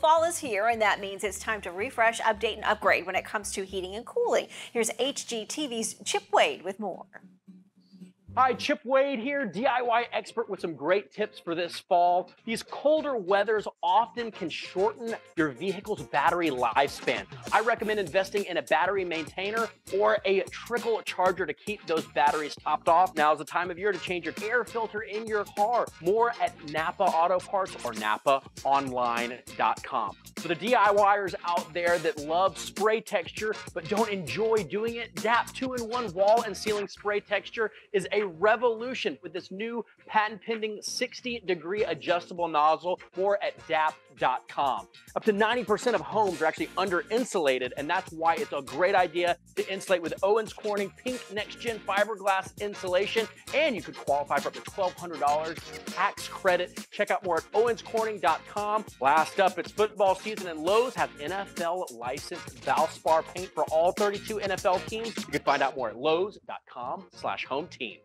Fall is here, and that means it's time to refresh, update, and upgrade when it comes to heating and cooling. Here's HGTV's Chip Wade with more. Hi, Chip Wade here, DIY expert with some great tips for this fall. These colder weathers often can shorten your vehicle's battery lifespan. I recommend investing in a battery maintainer or a trickle charger to keep those batteries topped off. Now is the time of year to change your air filter in your car. More at Napa Auto Parts or NapaOnline.com. For the DIYers out there that love spray texture but don't enjoy doing it, DAP 2-in-1 wall and ceiling spray texture is a revolution with this new patent-pending 60-degree adjustable nozzle. More at dap.com. Up to 90% of homes are actually under-insulated, and that's why it's a great idea to insulate with Owens Corning Pink Next Gen Fiberglass Insulation, and you could qualify for up to $1,200 tax credit. Check out more at owenscorning.com. Last up, it's football season, and Lowe's has NFL licensed Valspar paint for all 32 NFL teams. You can find out more at lowes.com/hometeam.